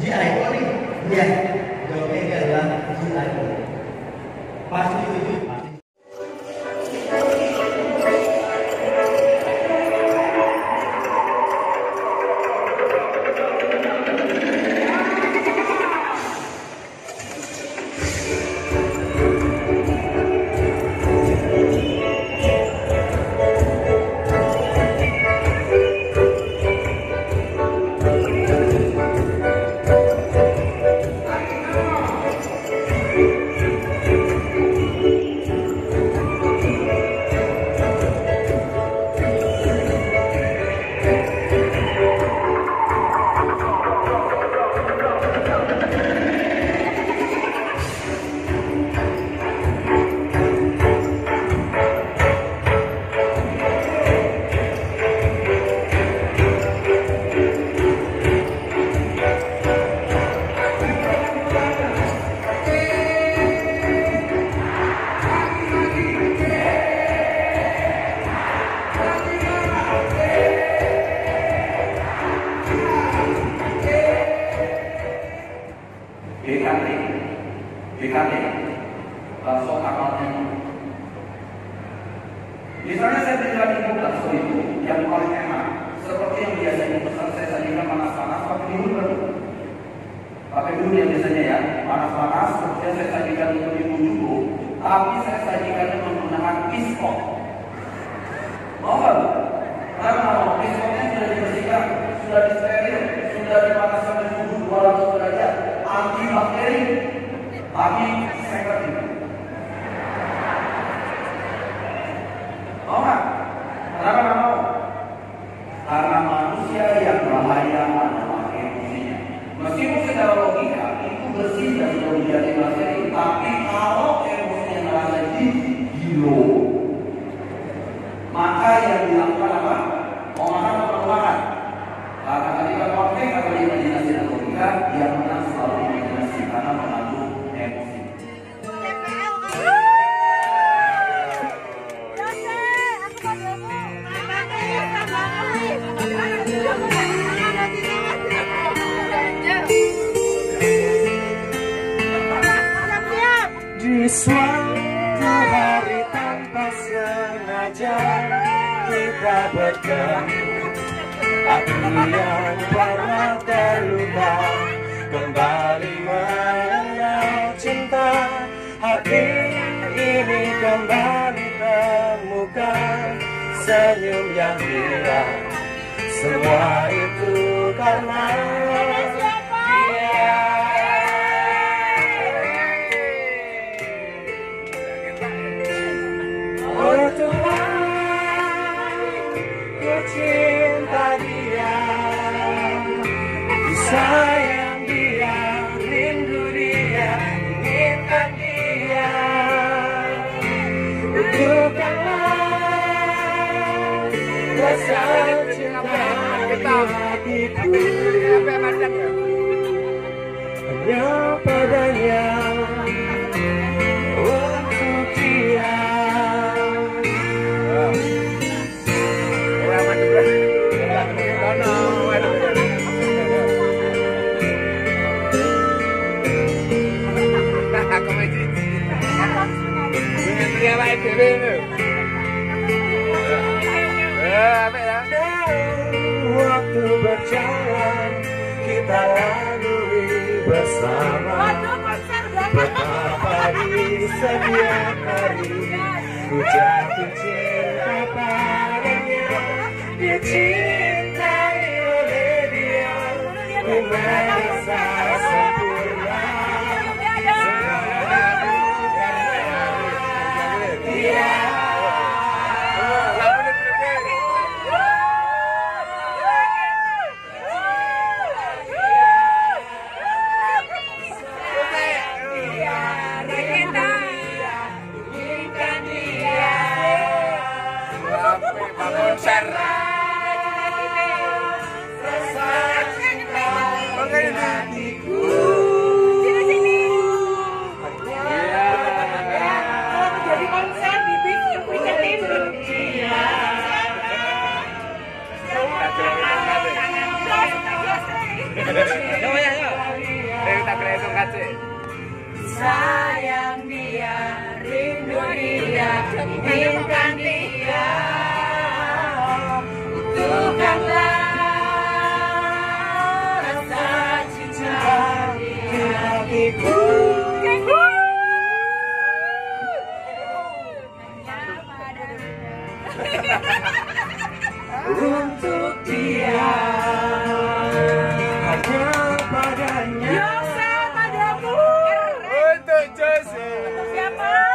G ikonik, ya. Jawabannya adalah G ikonik. Pasti itu. BKT bakso kapalnya. Misalnya saya berikan ibu bakso itu yang paling enak, seperti yang biasanya pesan saya sajikan panas-panas pakai bihun yang biasanya ya panas-panas, kemudian saya sajikan untuk ibu dulu, tapi saya sajikannya menggunakan pisau. Mau nggak? Karena pisaunya sudah dibersihkan, sudah disteril, sudah dipanaskan di suhu 200 derajat, antibakteri. Tapi saya ngerti. Mau nggak? Kenapa nggak mau? Karena manusia yang bahaya adalah emosinya. Meskipun secara logika itu bersih dan sudah menjadi materi, tapi kalau emosinya merasa gilo, maka yang dilakukan apa? Mau makan atau mau makan? Karena ketika konflik atau imajinasi dan logika, yang menang selalu imajinasi karena mengandung. Di suatu hari tanpa sengaja kita bertemu. Aku yang pernah terluka kembali mengenal cinta. Hati ini kembali temukan senyum yang hilang. Semua itu karena dia. Oh Tuhan, ku cinta dia, ku sayang dia, rindu dia, inginkan dia. Butuhkanlah rasa cinta di hatiku, hanya padanya. Waktu berjalan kita lalui bersama. Betapa di setiap hari ku jatuh cinta padanya. Dicintai oleh dia, ku merasa sempurna. Terima kasih. sayang dia, rindu dia, inginkan dia, butuhkanlah rasa cinta di hatiku. Hanya pada dia, untuk dia, hanya padanya. Jose.